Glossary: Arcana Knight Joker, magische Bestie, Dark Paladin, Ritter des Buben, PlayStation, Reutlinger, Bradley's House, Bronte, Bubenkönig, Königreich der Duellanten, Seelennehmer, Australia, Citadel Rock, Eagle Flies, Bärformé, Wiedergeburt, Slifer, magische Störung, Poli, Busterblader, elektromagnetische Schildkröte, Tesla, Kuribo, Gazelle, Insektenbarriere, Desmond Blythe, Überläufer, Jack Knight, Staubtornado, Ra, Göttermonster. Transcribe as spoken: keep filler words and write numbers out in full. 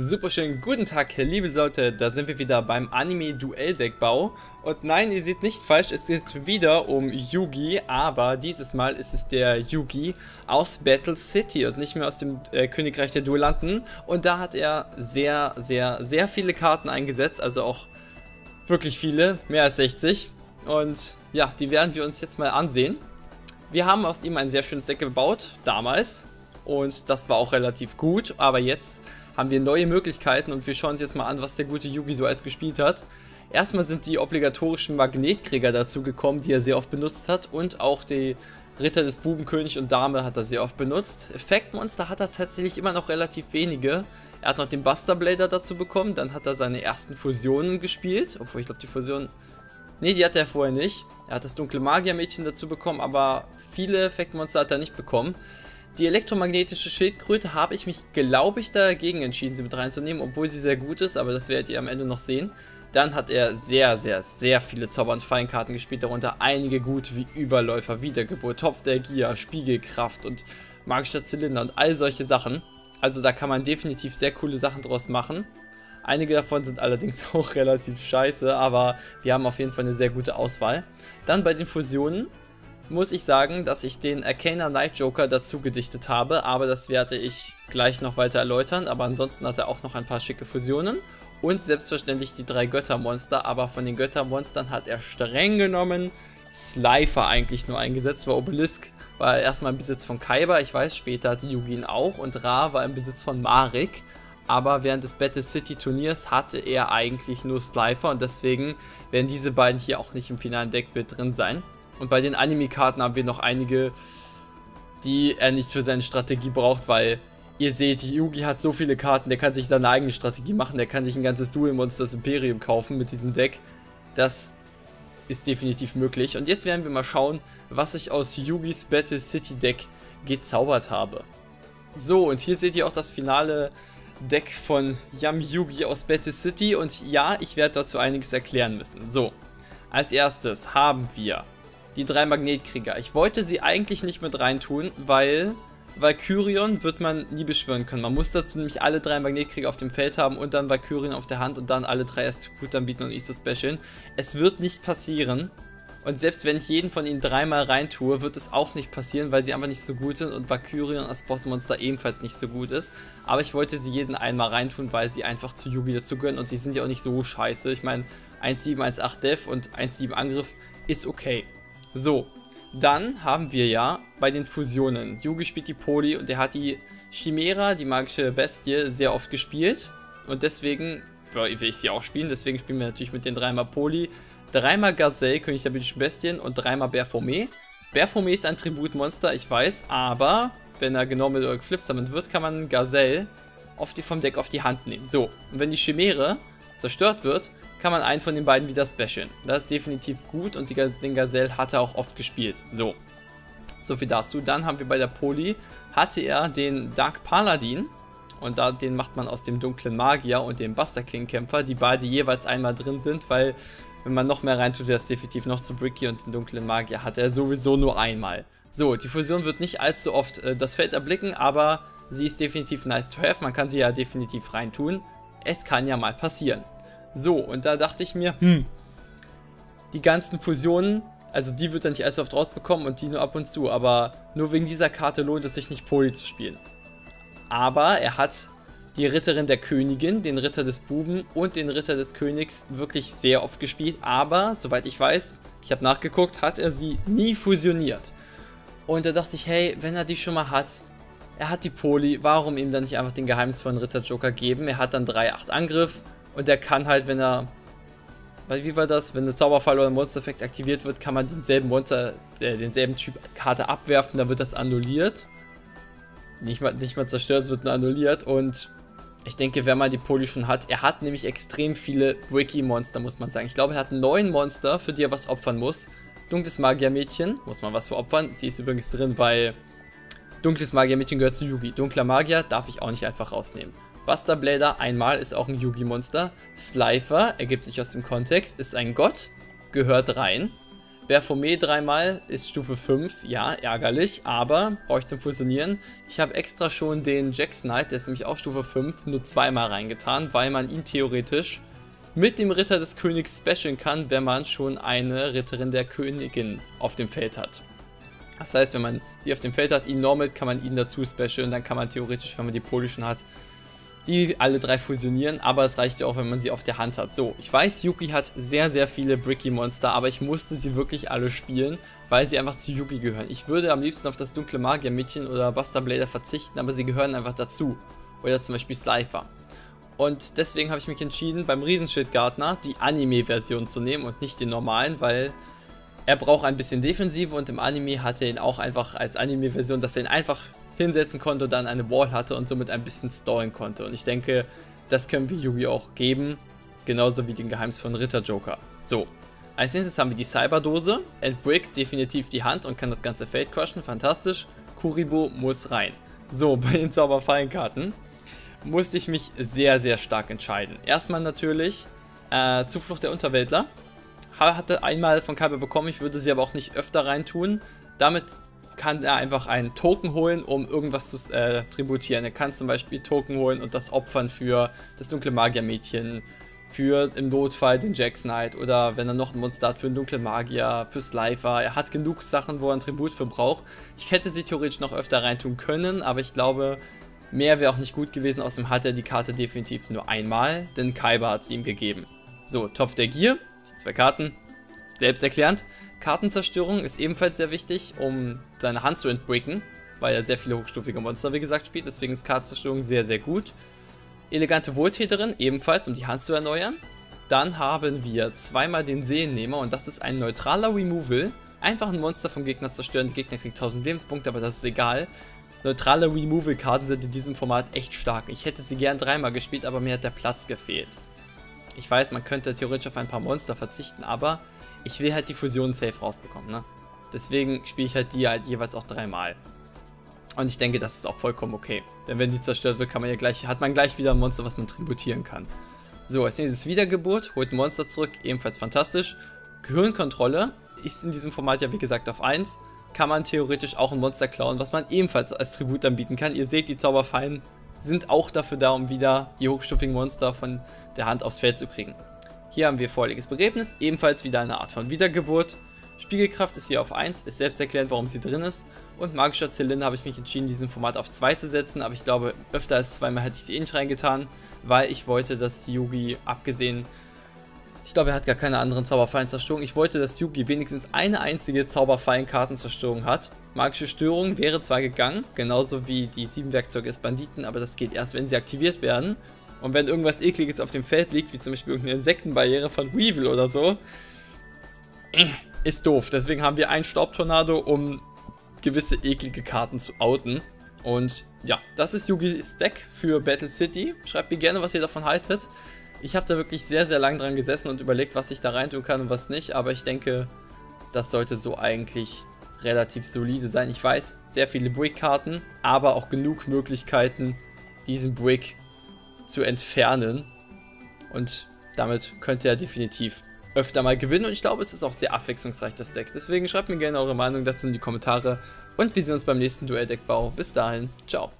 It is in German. Superschönen guten Tag, liebe Leute, da sind wir wieder beim Anime-Duell-Deckbau. Und nein, ihr seht nicht falsch, es geht wieder um Yugi, aber dieses Mal ist es der Yugi aus Battle City und nicht mehr aus dem äh, Königreich der Duellanten. Und da hat er sehr, sehr, sehr viele Karten eingesetzt, also auch wirklich viele, mehr als sechzig. Und ja, die werden wir uns jetzt mal ansehen. Wir haben aus ihm ein sehr schönes Deck gebaut, damals. Und das war auch relativ gut, aber jetzt haben wir neue Möglichkeiten und wir schauen uns jetzt mal an, was der gute Yugi so alles gespielt hat. Erstmal sind die obligatorischen Magnetkrieger dazu gekommen, die er sehr oft benutzt hat, und auch die Ritter des Bubenkönig und Dame hat er sehr oft benutzt. Effektmonster hat er tatsächlich immer noch relativ wenige. Er hat noch den Busterblader dazu bekommen, dann hat er seine ersten Fusionen gespielt, obwohl ich glaube die Fusionen... Ne, die hatte er vorher nicht. Er hat das Dunkle Magiermädchen dazu bekommen, aber viele Effektmonster hat er nicht bekommen. Die elektromagnetische Schildkröte habe ich mich, glaube ich, dagegen entschieden, sie mit reinzunehmen, obwohl sie sehr gut ist, aber das werdet ihr am Ende noch sehen. Dann hat er sehr, sehr, sehr viele Zauber- und Feinkarten gespielt, darunter einige gute wie Überläufer, Wiedergeburt, Topf der Gier, Spiegelkraft und magischer Zylinder und all solche Sachen. Also da kann man definitiv sehr coole Sachen draus machen. Einige davon sind allerdings auch relativ scheiße, aber wir haben auf jeden Fall eine sehr gute Auswahl. Dann bei den Fusionen muss ich sagen, dass ich den Arcana Knight Joker dazu gedichtet habe, aber das werde ich gleich noch weiter erläutern. Aber ansonsten hat er auch noch ein paar schicke Fusionen und selbstverständlich die drei Göttermonster, aber von den Göttermonstern hat er streng genommen Slifer eigentlich nur eingesetzt, weil Obelisk war erstmal im Besitz von Kaiba, ich weiß, später hatte Yugi ihn auch, und Ra war im Besitz von Marik. Aber während des Battle City Turniers hatte er eigentlich nur Slifer und deswegen werden diese beiden hier auch nicht im finalen Deckbild drin sein. Und bei den Anime-Karten haben wir noch einige, die er nicht für seine Strategie braucht, weil ihr seht, Yugi hat so viele Karten, der kann sich seine eigene Strategie machen, der kann sich ein ganzes Duel Monsters Imperium kaufen mit diesem Deck. Das ist definitiv möglich. Und jetzt werden wir mal schauen, was ich aus Yugis Battle City Deck gezaubert habe. So, und hier seht ihr auch das finale Deck von Yam Yugi aus Battle City. Und ja, ich werde dazu einiges erklären müssen. So, als erstes haben wir die drei Magnetkrieger. Ich wollte sie eigentlich nicht mit reintun, weil Valkyrion wird man nie beschwören können. Man muss dazu nämlich alle drei Magnetkrieger auf dem Feld haben und dann Valkyrion auf der Hand und dann alle drei erst gut anbieten und nicht so specialen. Es wird nicht passieren. Und selbst wenn ich jeden von ihnen dreimal reintue, wird es auch nicht passieren, weil sie einfach nicht so gut sind und Valkyrion als Bossmonster ebenfalls nicht so gut ist. Aber ich wollte sie jeden einmal reintun, weil sie einfach zu Yugi dazu gehören und sie sind ja auch nicht so scheiße. Ich meine, eins Komma sieben, eins Komma acht Def und eins Komma sieben Angriff ist okay. So, dann haben wir ja bei den Fusionen. Yugi spielt die Poli und er hat die Chimera, die magische Bestie, sehr oft gespielt. Und deswegen will ich sie auch spielen, deswegen spielen wir natürlich mit den dreimal Poli. Dreimal Gazelle, König der magischen Bestien, und dreimal Bärformé. Bärformé ist ein Tributmonster, ich weiß, aber wenn er genau mit oder geflippt damit wird, kann man Gazelle auf die, vom Deck auf die Hand nehmen. So, und wenn die Chimäre zerstört wird, kann man einen von den beiden wieder specialen. Das ist definitiv gut und die, den Gazelle hat er auch oft gespielt. So, so viel dazu. Dann haben wir bei der Poli, hatte er den Dark Paladin und da, den macht man aus dem dunklen Magier und dem Buster-Kling-Kämpfer, die beide jeweils einmal drin sind, weil wenn man noch mehr reintut, wäre es definitiv noch zu bricky und den dunklen Magier hat er sowieso nur einmal. So, die Fusion wird nicht allzu oft äh, das Feld erblicken, aber sie ist definitiv nice to have, man kann sie ja definitiv reintun. Es kann ja mal passieren. So, und da dachte ich mir, hm, die ganzen Fusionen, also die wird er nicht allzu oft rausbekommen und die nur ab und zu, aber nur wegen dieser Karte lohnt es sich nicht, Poli zu spielen. Aber er hat die Ritterin der Königin, den Ritter des Buben und den Ritter des Königs wirklich sehr oft gespielt, aber, soweit ich weiß, ich habe nachgeguckt, hat er sie nie fusioniert. Und da dachte ich, hey, wenn er die schon mal hat, er hat die Poli, warum ihm dann nicht einfach den Geheimnis von Ritter-Joker geben? Er hat dann drei Komma acht Angriff. Und er kann halt, wenn er, wie war das, wenn der Zauberfall oder ein Monstereffekt aktiviert wird, kann man denselben Monster, äh, denselben Typ Karte abwerfen, dann wird das annulliert. Nicht mal, nicht mal zerstört, es wird nur annulliert. Und ich denke, wenn man die Poli schon hat, er hat nämlich extrem viele Wiki-Monster, muss man sagen. Ich glaube, er hat neun Monster, für die er was opfern muss. Dunkles Magiermädchen, muss man was für opfern. Sie ist übrigens drin, weil Dunkles Magiermädchen gehört zu Yugi. Dunkler Magier darf ich auch nicht einfach rausnehmen. Busterblader einmal ist auch ein Yugi-Monster. Slifer, ergibt sich aus dem Kontext, ist ein Gott, gehört rein. Bärformé dreimal ist Stufe fünf, ja, ärgerlich, aber brauche ich zum Fusionieren. Ich habe extra schon den Jack Knight, der ist nämlich auch Stufe fünf, nur zweimal reingetan, weil man ihn theoretisch mit dem Ritter des Königs specialen kann, wenn man schon eine Ritterin der Königin auf dem Feld hat. Das heißt, wenn man die auf dem Feld hat, ihn normalt, kann man ihn dazu specialen, dann kann man theoretisch, wenn man die polischen hat, die alle drei fusionieren, aber es reicht ja auch, wenn man sie auf der Hand hat. So, ich weiß, Yugi hat sehr, sehr viele Bricky-Monster, aber ich musste sie wirklich alle spielen, weil sie einfach zu Yugi gehören. Ich würde am liebsten auf das Dunkle Magiermädchen oder Busterblader verzichten, aber sie gehören einfach dazu. Oder zum Beispiel Slifer. Und deswegen habe ich mich entschieden, beim Riesenschildgärtner die Anime-Version zu nehmen und nicht den normalen, weil er braucht ein bisschen Defensive und im Anime hat er ihn auch einfach als Anime-Version, dass er ihn einfach hinsetzen konnte und dann eine Wall hatte und somit ein bisschen stallen konnte. Und ich denke, das können wir Yugi auch geben, genauso wie den Geheimnis von Ritter-Joker. So, als nächstes haben wir die Cyberdose. Endbrick definitiv die Hand und kann das ganze Feld crushen, fantastisch. Kuribo muss rein. So, bei den Zauberfallenkarten musste ich mich sehr, sehr stark entscheiden. Erstmal natürlich äh, Zuflucht der Unterweltler. Hatte einmal von Kaiba bekommen, ich würde sie aber auch nicht öfter reintun. Damit kann er einfach einen Token holen, um irgendwas zu äh, tributieren. Er kann zum Beispiel Token holen und das opfern für das dunkle Magiermädchen, für im Notfall den Jack Knight oder wenn er noch ein Monster hat, für den dunklen Magier, für Slifer. Er hat genug Sachen, wo er ein Tribut für braucht. Ich hätte sie theoretisch noch öfter reintun können, aber ich glaube, mehr wäre auch nicht gut gewesen. Außerdem hat er die Karte definitiv nur einmal, denn Kaiba hat sie ihm gegeben. So, Topf der Gier, zwei Karten, selbsterklärend. Kartenzerstörung ist ebenfalls sehr wichtig, um seine Hand zu entbricken, weil er sehr viele hochstufige Monster, wie gesagt, spielt. Deswegen ist Kartenzerstörung sehr, sehr gut. Elegante Wohltäterin, ebenfalls, um die Hand zu erneuern. Dann haben wir zweimal den Seelennehmer und das ist ein neutraler Removal. Einfach ein Monster vom Gegner zerstören. Der Gegner kriegt tausend Lebenspunkte, aber das ist egal. Neutrale Removal-Karten sind in diesem Format echt stark. Ich hätte sie gern dreimal gespielt, aber mir hat der Platz gefehlt. Ich weiß, man könnte theoretisch auf ein paar Monster verzichten, aber ich will halt die Fusion safe rausbekommen, ne? Deswegen spiele ich halt die halt jeweils auch dreimal. Und ich denke, das ist auch vollkommen okay. Denn wenn die zerstört wird, kann man ja gleich, hat man gleich wieder ein Monster, was man tributieren kann. So, als nächstes Wiedergeburt, holt ein Monster zurück, ebenfalls fantastisch. Gehirnkontrolle ist in diesem Format ja wie gesagt auf eins. Kann man theoretisch auch ein Monster klauen, was man ebenfalls als Tribut anbieten kann. Ihr seht, die Zauberfallen sind auch dafür da, um wieder die hochstufigen Monster von der Hand aufs Feld zu kriegen. Hier haben wir Vorleges Begräbnis, ebenfalls wieder eine Art von Wiedergeburt. Spiegelkraft ist hier auf eins, ist selbsterklärend, warum sie drin ist. Und magischer Zylinder habe ich mich entschieden, diesen Format auf zwei zu setzen, aber ich glaube, öfter als zweimal hätte ich sie eh nicht reingetan, weil ich wollte, dass Yugi, abgesehen, ich glaube, er hat gar keine anderen Zauberfallenzerstörungen, ich wollte, dass Yugi wenigstens eine einzige Zauberfallenkartenzerstörung hat. Magische Störung wäre zwar gegangen, genauso wie die sieben Werkzeuge des Banditen, aber das geht erst, wenn sie aktiviert werden. Und wenn irgendwas Ekliges auf dem Feld liegt, wie zum Beispiel irgendeine Insektenbarriere von Weevil oder so, ist doof. Deswegen haben wir einen Staubtornado, um gewisse eklige Karten zu outen. Und ja, das ist Yugis Deck für Battle City. Schreibt mir gerne, was ihr davon haltet. Ich habe da wirklich sehr, sehr lang dran gesessen und überlegt, was ich da rein tun kann und was nicht. Aber ich denke, das sollte so eigentlich relativ solide sein. Ich weiß, sehr viele Brick-Karten, aber auch genug Möglichkeiten, diesen Brick zu entfernen, und damit könnte er definitiv öfter mal gewinnen und ich glaube, es ist auch sehr abwechslungsreich, das Deck. Deswegen schreibt mir gerne eure Meinung dazu in die Kommentare und wir sehen uns beim nächsten Duell-Deckbau. Bis dahin, ciao.